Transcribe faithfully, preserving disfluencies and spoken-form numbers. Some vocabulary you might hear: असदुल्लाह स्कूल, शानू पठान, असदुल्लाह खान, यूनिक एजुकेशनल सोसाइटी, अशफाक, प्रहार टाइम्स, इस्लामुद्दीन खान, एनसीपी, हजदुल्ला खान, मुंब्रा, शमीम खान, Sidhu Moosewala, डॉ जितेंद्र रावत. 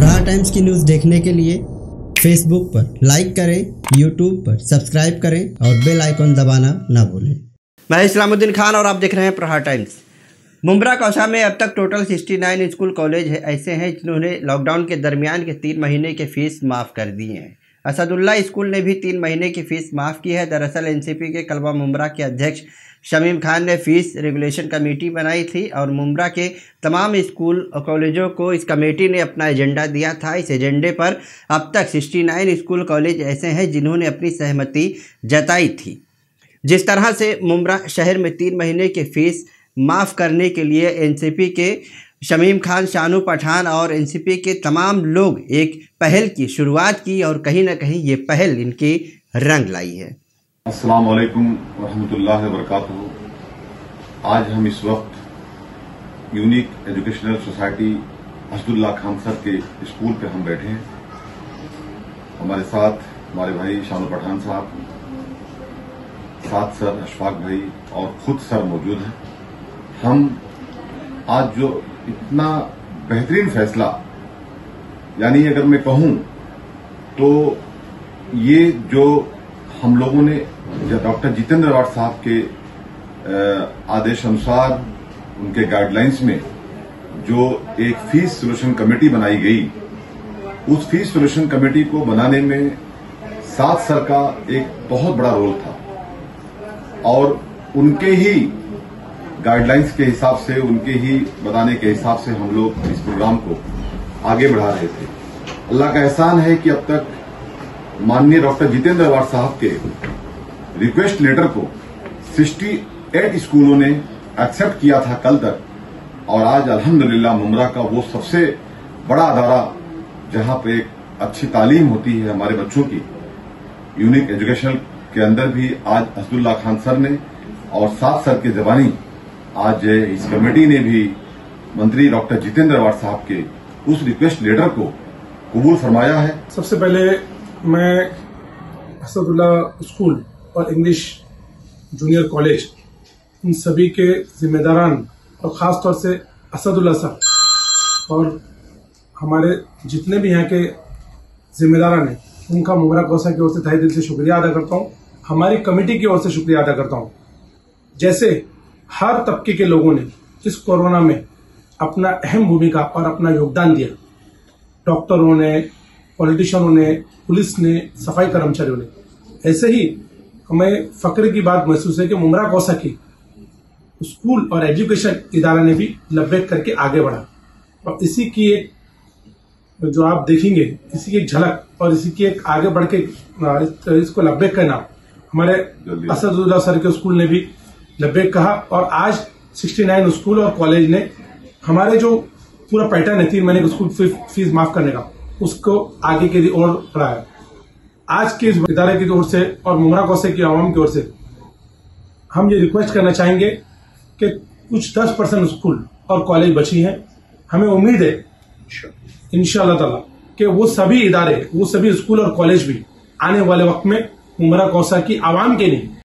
प्रहार टाइम्स की न्यूज़ देखने के लिए फेसबुक पर लाइक करें, यूट्यूब पर सब्सक्राइब करें और बेल आइकन दबाना ना भूलें। मैं इस्लामुद्दीन खान और आप देख रहे हैं प्रहार टाइम्स। मुंब्रा कौशा में अब तक टोटल उनहत्तर स्कूल कॉलेज है, ऐसे हैं जिन्होंने लॉकडाउन के दरमियान के तीन महीने के फ़ीस माफ़ कर दिए हैं। असदुल्लाह स्कूल ने भी तीन महीने की फ़ीस माफ़ की है। दरअसल एनसीपी के कलबा मुंब्रा के अध्यक्ष शमीम खान ने फ़ीस रेगुलेशन कमेटी बनाई थी और मुंब्रा के तमाम स्कूल और कॉलेजों को इस कमेटी ने अपना एजेंडा दिया था। इस एजेंडे पर अब तक उनहत्तर स्कूल कॉलेज ऐसे हैं जिन्होंने अपनी सहमति जताई थी। जिस तरह से मुंब्रा शहर में तीन महीने की फ़ीस माफ़ करने के लिए एनसीपी के शमीम खान, शानू पठान और एनसीपी के तमाम लोग एक पहल की शुरुआत की और कहीं ना कहीं ये पहल इनकी रंग लाई है। अस्सलाम वालेकुम रहमतुल्लाहि व बरकातहू। आज हम इस वक्त यूनिक एजुकेशनल सोसाइटी हजदुल्ला खान साहब के स्कूल पे हम बैठे हैं। हमारे साथ हमारे भाई शानू पठान साहब, साथ सर अशफाक भाई और खुद सर मौजूद हैं। हम आज जो इतना बेहतरीन फैसला, यानी अगर मैं कहूं तो ये जो हम लोगों ने डॉ जितेंद्र रावत साहब के आदेश अनुसार उनके गाइडलाइंस में जो एक फीस सॉल्यूशन कमेटी बनाई गई, उस फीस सॉल्यूशन कमेटी को बनाने में सात सर का एक बहुत बड़ा रोल था और उनके ही गाइडलाइंस के हिसाब से, उनके ही बताने के हिसाब से हम लोग इस प्रोग्राम को आगे बढ़ा रहे थे। अल्लाह का एहसान है कि अब तक माननीय डॉ जितेंद्र रावत साहब के रिक्वेस्ट लेटर को अड़सठ स्कूलों ने एक्सेप्ट किया था कल तक और आज अल्हम्दुलिल्लाह मुंब्रा का वो सबसे बड़ा अदारा जहां पे एक अच्छी तालीम होती है हमारे बच्चों की, यूनिक एजुकेशनल के अंदर भी आज असदुल्लाह खान सर ने और साथ सर के जबानी आज इस कमेटी ने भी मंत्री डॉ जितेंद्र रावत साहब के उस रिक्वेस्ट लेटर को कबूल फरमाया है। सबसे पहले मैं असदुल्लाह स्कूल और इंग्लिश जूनियर कॉलेज इन सभी के जिम्मेदारान और खास तौर से असदुल्लाह साहब और हमारे जितने भी यहाँ के जिम्मेदारान हैं उनका मुंब्रा कौशा की ओर से तहे दिल से शुक्रिया अदा करता हूँ। हमारी कमेटी की ओर से शुक्रिया अदा करता हूँ। जैसे हर तबके के लोगों ने इस कोरोना में अपना अहम भूमिका और अपना योगदान दिया, डॉक्टरों ने, पॉलिटिशियनों ने, पुलिस ने, सफाई कर्मचारियों ने, ऐसे ही हमें फक्र की बात महसूस है कि मुंब्रा कौशा की स्कूल और एजुकेशन इदारा ने भी लब्बैक करके आगे बढ़ा और इसी की एक जो आप देखेंगे, इसी की एक झलक और इसी की एक आगे बढ़ के इसको लब्बैक का नाम हमारे असदुल्लाह सर के स्कूल ने भी लब्बैक कहा और आज उनहत्तर स्कूल और कॉलेज ने हमारे जो पूरा पैटर्न है तीन महीने के स्कूल फीस माफ करने का, उसको आगे के लिए और बढ़ाया। आज के इदारे की ओर से और मुंब्रा कौशा की आवाम की ओर से हम ये रिक्वेस्ट करना चाहेंगे कि कुछ दस परसेंट स्कूल और कॉलेज बची हैं। हमें उम्मीद है इंशाअल्लाह ताला कि वो सभी इदारे, वो सभी स्कूल और कॉलेज भी आने वाले वक्त में मुंब्रा कौशा की आवाम के लिए